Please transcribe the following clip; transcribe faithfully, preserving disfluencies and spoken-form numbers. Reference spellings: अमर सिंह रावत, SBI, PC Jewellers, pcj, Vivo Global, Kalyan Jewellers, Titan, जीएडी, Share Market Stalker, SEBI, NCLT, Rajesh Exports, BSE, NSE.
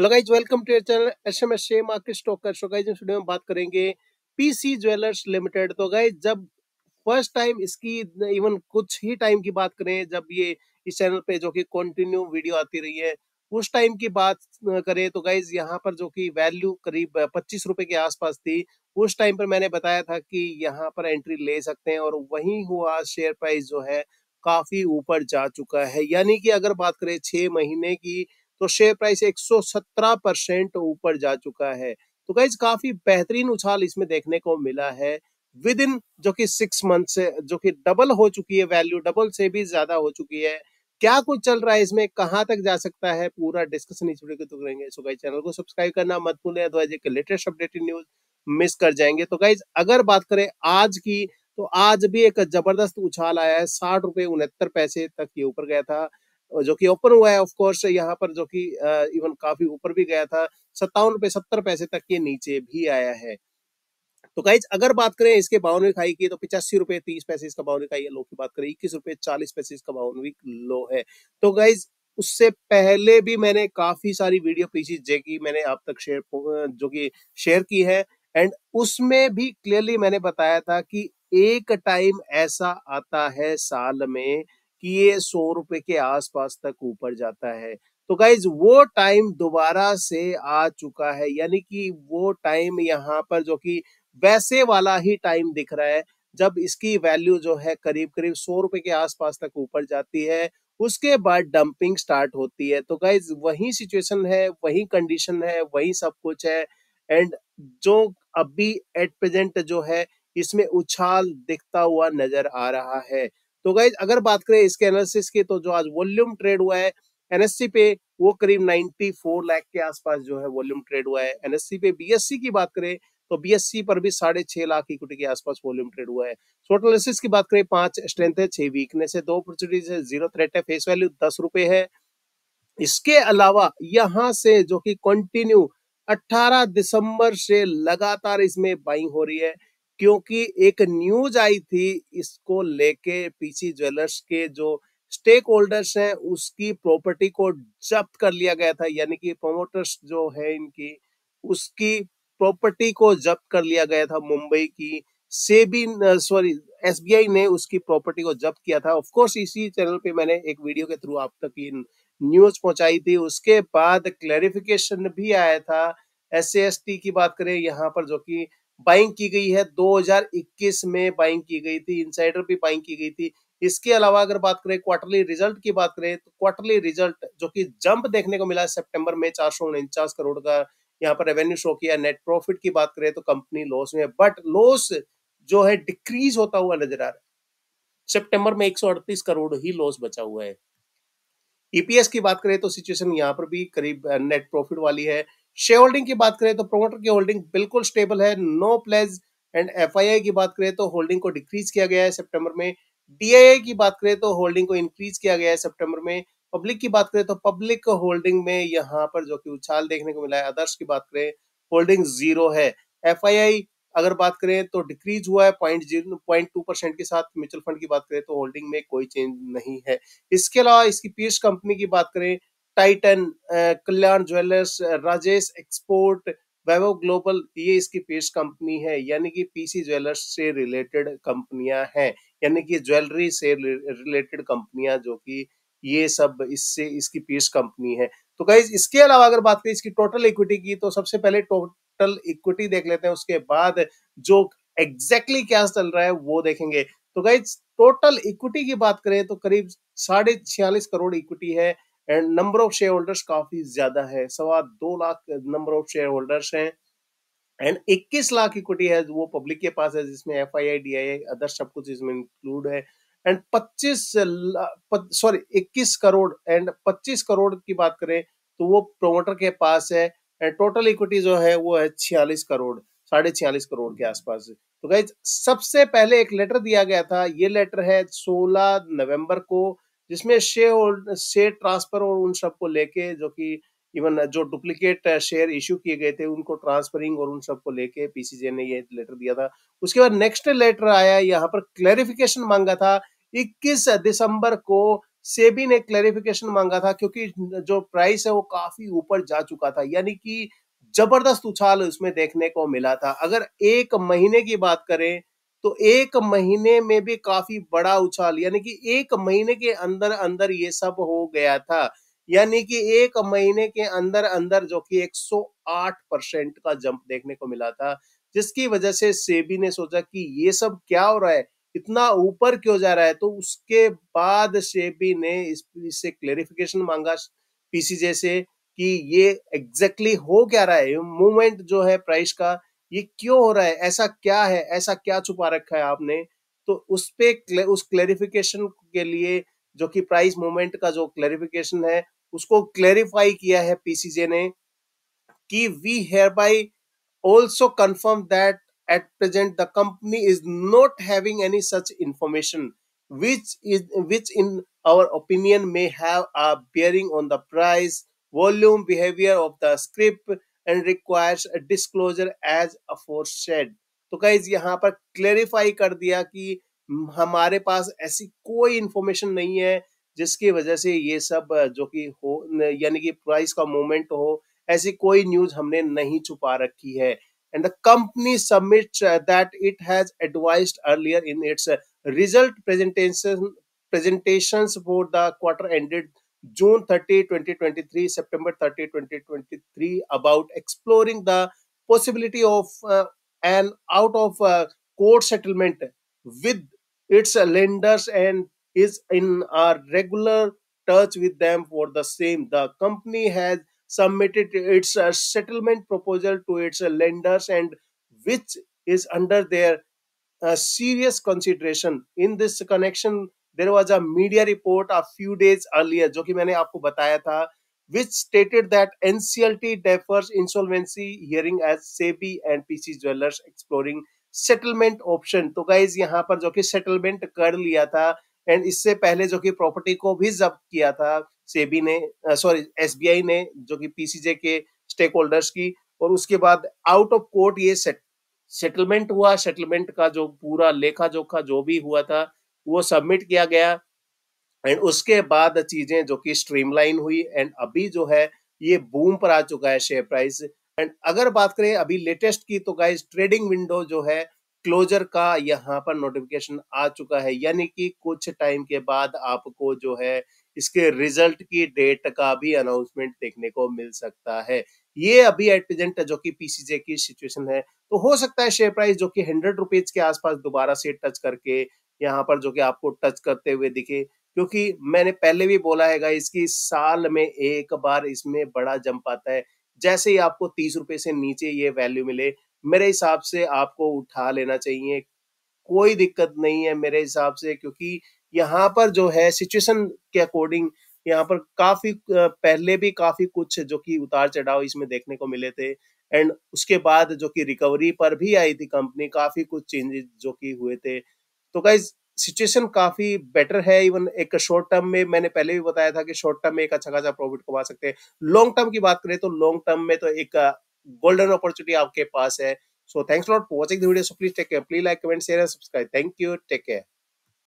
Hello guys, welcome to your channel SMS share market stocker. So guys, इस video में बात करेंगे PC jewellers limited. तो guys, जब फर्स्ट टाइम इसकी इवन कुछ ही टाइम की बात करें, जब ये इस चैनल पे जो कि कंटिन्यू वीडियो आती रही है, उस टाइम की बात करें तो गाइज यहाँ पर जो कि वैल्यू करीब पच्चीस रुपए के आसपास थी, उस टाइम पर मैंने बताया था कि यहाँ पर एंट्री ले सकते हैं, और वही हुआ, शेयर प्राइस जो है काफी ऊपर जा चुका है। यानी कि अगर बात करें छह महीने की तो शेयर प्राइस एक सौ सत्रह परसेंट ऊपर जा चुका है। तो गाइज, काफी बेहतरीन उछाल इसमें देखने को मिला है विद इन जो कि सिक्स मंथ से, जो कि डबल हो चुकी है, वैल्यू डबल से भी ज्यादा हो चुकी है। क्या कुछ चल रहा है इसमें, कहां तक जा सकता है, पूरा डिस्कशन इस वीडियो के तो करेंगे। सो गाइज, चैनल को सब्सक्राइब करना मत भूलें, अदरवाइज एक लेटेस्ट अपडेटेड न्यूज मिस कर जाएंगे। तो गाइज, अगर बात करें आज की, तो आज भी एक जबरदस्त उछाल आया है, साठ रुपए उनहत्तर पैसे तक ये ऊपर गया था, जो कि ओपन हुआ है। ऑफ कोर्स यहाँ पर जो कि इवन काफी ऊपर भी गया था, सत्तावन रुपए सत्तर पैसे तक ये नीचे भी आया है। तो गाइज, अगर बात करें इसके बावनवीं खाई की, तो पिचासी रुपए तीस पैसे इसका बावनवीं खाई है लो की बात करें, इक्कीस रुपए चालीस पैसे इसका बावनवीं लो है। तो गाइज, उससे पहले भी मैंने काफी सारी वीडियो पीसी जे की मैंने आप तक शेयर जो कि शेयर की है, एंड उसमें भी क्लियरली मैंने बताया था कि एक टाइम ऐसा आता है साल में कि ये सौ रुपए के आसपास तक ऊपर जाता है। तो गाइज, वो टाइम दोबारा से आ चुका है, यानी कि वो टाइम यहाँ पर जो कि वैसे वाला ही टाइम दिख रहा है, जब इसकी वैल्यू जो है करीब करीब सौ रुपए के आसपास तक ऊपर जाती है, उसके बाद डंपिंग स्टार्ट होती है। तो गाइज, वही सिचुएशन है, वही कंडीशन है, वही सब कुछ है। एंड जो अभी एट प्रेजेंट जो है इसमें उछाल दिखता हुआ नजर आ रहा है। तो गाइज, अगर बात करें इसके एनालिसिस की, तो जो आज वॉल्यूम ट्रेड हुआ है एनएससी पे, वो करीब चौरानवे लाख के आसपास जो है वॉल्यूम ट्रेड हुआ है एनएससी पे। बीएससी की बात करें तो बीएससी पर भी साढ़े छह लाख इक्विटी के आसपास वॉल्यूम ट्रेड हुआ है। टोटल एनालिसिस की बात करें, पांच स्ट्रेंथ है, छह वीकनेस है, दो अपॉर्चुनिटीज है, जीरो थ्रेट है, फेस वैल्यू दस रुपए है। इसके अलावा यहाँ से जो कि कंटिन्यू अट्ठारह दिसंबर से लगातार इसमें बाइंग हो रही है, क्योंकि एक न्यूज आई थी इसको लेके, पीसी ज्वेलर्स के जो स्टेक होल्डर्स हैं उसकी प्रॉपर्टी को जब्त कर लिया गया था, यानी कि प्रमोटर्स जो है इनकी, उसकी प्रॉपर्टी को जब्त कर लिया गया था। मुंबई की सेबी सॉरी एसबीआई ने उसकी प्रॉपर्टी को जब्त किया था। ऑफ कोर्स इसी चैनल पे मैंने एक वीडियो के थ्रू आप तक ये न्यूज पहुंचाई थी। उसके बाद क्लैरिफिकेशन भी आया था। एस एस टी की बात करें, यहाँ पर जो कि बाइंग की गई है, दो हज़ार इक्कीस में बाइंग की गई थी, इनसाइडर भी बाइंग की गई थी। इसके अलावा अगर बात करें क्वार्टरली रिजल्ट की बात करें, तो क्वार्टरली रिजल्ट जो कि जंप देखने को मिला सितंबर में, चार सौ उनचास करोड़ का यहाँ पर रेवेन्यू शो किया। नेट प्रॉफिट की बात करें तो कंपनी लॉस में, बट लॉस जो है डिक्रीज होता हुआ नजर आ रहा है। सितंबर में एक सौ अड़तीस करोड़ ही लॉस बचा हुआ है। ईपीएस की बात करें तो सिचुएशन यहाँ पर भी करीब नेट प्रॉफिट वाली है। शेयर होल्डिंग की बात करें तो प्रोमोटर की होल्डिंग बिल्कुल स्टेबल है, नो प्लेज। एंड एफआईआई की बात करें तो होल्डिंग को डिक्रीज किया गया है सितंबर में। डीआईआई की बात करें तो होल्डिंग को इंक्रीज किया गया है सितंबर में। पब्लिक की बात करें तो पब्लिक होल्डिंग में यहाँ पर जो कि उछाल देखने को मिला है। अदर्स की बात करें, होल्डिंग जीरो है। एफआईआई अगर बात करें तो डिक्रीज हुआ है point zero point two percent के साथ। म्यूचुअल फंड की बात करें तो होल्डिंग में कोई चेंज नहीं है। इसके अलावा इसकी पीएस कंपनी की बात करें, Titan, Kalyan jewellers, Rajesh export, Vivo global, ये इसकी पेश कंपनी है, यानी कि पीसी ज्वेलर्स से रिलेटेड कंपनियां हैं, यानी कि ज्वेलरी से रिलेटेड कंपनियां जो कि ये सब इससे इसकी पेश कंपनी है। तो गाइज, इसके अलावा अगर बात करें इसकी टोटल इक्विटी की, तो सबसे पहले टोटल इक्विटी देख लेते हैं, उसके बाद जो एग्जैक्टली क्या चल रहा है वो देखेंगे। तो गाइज, टोटल इक्विटी की बात करें तो करीब साढ़े छियालीस करोड़ इक्विटी है, and number of share holders काफी ज्यादा है, सवा दो lakh number of share holders हैं, एंड इक्कीस लाख इक्विटी है वो पब्लिक के पास है, जिसमें एफआईआई, डीआईआई, अदर सब कुछ इसमें इंक्लूड है। एंड पच्चीस सॉरी इक्कीस करोड़ एंड पच्चीस करोड़ की बात करें तो वो प्रोमोटर के पास है, एंड टोटल इक्विटी जो है वो है छियालीस करोड़, साढ़े छियालीस करोड़ के आसपास। तो गाइज, सबसे पहले एक लेटर दिया गया था, ये लेटर है सोलह नवम्बर को, जिसमें शेयर होल्ड शेयर ट्रांसफर और उन सबको लेके, जो कि इवन जो डुप्लीकेट शेयर इश्यू किए गए थे उनको ट्रांसफरिंग और उन सबको लेके पीसीजे ने ये लेटर दिया था। उसके बाद नेक्स्ट लेटर आया, यहाँ पर क्लैरिफिकेशन मांगा था इक्कीस दिसंबर को सेबी ने क्लैरिफिकेशन मांगा था क्योंकि जो प्राइस है वो काफी ऊपर जा चुका था, यानी कि जबरदस्त उछाल उसमें देखने को मिला था। अगर एक महीने की बात करें तो एक महीने में भी काफी बड़ा उछाल, यानी कि एक महीने के अंदर अंदर ये सब हो गया था, यानी कि एक महीने के अंदर अंदर जो कि एक सौ आठ परसेंट का जंप देखने को मिला था, जिसकी वजह से सेबी ने सोचा कि ये सब क्या हो रहा है, इतना ऊपर क्यों जा रहा है। तो उसके बाद सेबी ने इस इससे क्लेरिफिकेशन मांगा पीसीजे से कि ये एग्जैक्टली हो क्या रहा है, मूवमेंट जो है प्राइस का ये क्यों हो रहा है, ऐसा क्या है, ऐसा क्या छुपा रखा है आपने। तो उस पे उस क्लेरिफिकेशन के लिए जो कि प्राइस मूवमेंट का जो क्लेरिफिकेशन है उसको क्लेरिफाई किया है पीसीजे ने कि we hereby also confirm that at present the company is not having any such information which is which in our opinion may have a bearing on the price volume behaviour of the script and requires a disclosure as aforesaid। तो guys यहाँ पर clarify कर दिया कि हमारे पास ऐसी कोई information नहीं है जिसकी वजह से ये सब जो कि हो, यानी कि प्राइस का मूवमेंट हो, ऐसी कोई न्यूज हमने नहीं छुपा रखी है। And the company submits that it has advised earlier in its result presentation presentations for the quarter ended June thirtieth twenty twenty-three, September thirtieth twenty twenty-three about exploring the possibility of uh, an out of uh, court settlement with its lenders and is in a regular touch with them for the same. The company has submitted its uh, settlement proposal to its uh, lenders and which is under their uh, serious consideration. In this connection, there was a media report a few days earlier, जो कि मैंने आपको बताया था, which stated that N C L T I defers insolvency hearing as SEBI and P C Jewellers exploring settlement option। तो guys यहाँ पर जो कि settlement कर लिया था, and इससे पहले जो कि प्रॉपर्टी को भी जब्त किया था सेबी ने, सॉरी एसबीआई ने, जो कि पीसीजे के स्टेक होल्डर्स की, और उसके बाद आउट ऑफ कोर्ट ये सेटलमेंट हुआ। सेटलमेंट का जो पूरा लेखा जोखा जो भी हुआ था वो सबमिट किया गया, एंड उसके बाद चीजें जो कि स्ट्रीमलाइन हुई, एंड अभी जो है ये बूम पर आ चुका है शेयर प्राइस। एंड अगर बात करें अभी लेटेस्ट की तो गाइस ट्रेडिंग विंडो जो है क्लोजर का यहाँ पर नोटिफिकेशन आ चुका है, यानी कि कुछ टाइम के बाद आपको जो है इसके रिजल्ट की डेट का भी अनाउंसमेंट देखने को मिल सकता है। ये अभी एट प्रेजेंट जो कि पीसीजे की सिचुएशन है। तो हो सकता है शेयर प्राइस जो कि हंड्रेड रुपीज के आसपास दोबारा से टच करके यहाँ पर जो कि आपको टच करते हुए दिखे, क्योंकि मैंने पहले भी बोला है गाइस कि साल में एक बार इसमें बड़ा जंप आता है। जैसे ही आपको तीस रुपए से नीचे ये वैल्यू मिले, मेरे हिसाब से आपको उठा लेना चाहिए, कोई दिक्कत नहीं है मेरे हिसाब से, क्योंकि यहाँ पर जो है सिचुएशन के अकॉर्डिंग यहाँ पर काफी पहले भी काफी कुछ जो कि उतार चढ़ाव इसमें देखने को मिले थे, एंड उसके बाद जो कि रिकवरी पर भी आई थी कंपनी, काफी कुछ चेंजेस जो कि हुए थे। तो गाइज सिचुएशन काफी बेटर है। इवन एक शॉर्ट टर्म में मैंने पहले भी बताया था कि शॉर्ट टर्म में एक अच्छा खासा प्रॉफिट कमा सकते हैं। लॉन्ग टर्म की बात करें तो लॉन्ग टर्म में तो एक गोल्डन अपॉर्चुनिटी आपके पास है। So thanks for watching the video. So please take care, please like, comment, share and subscribe. Thank you, take care.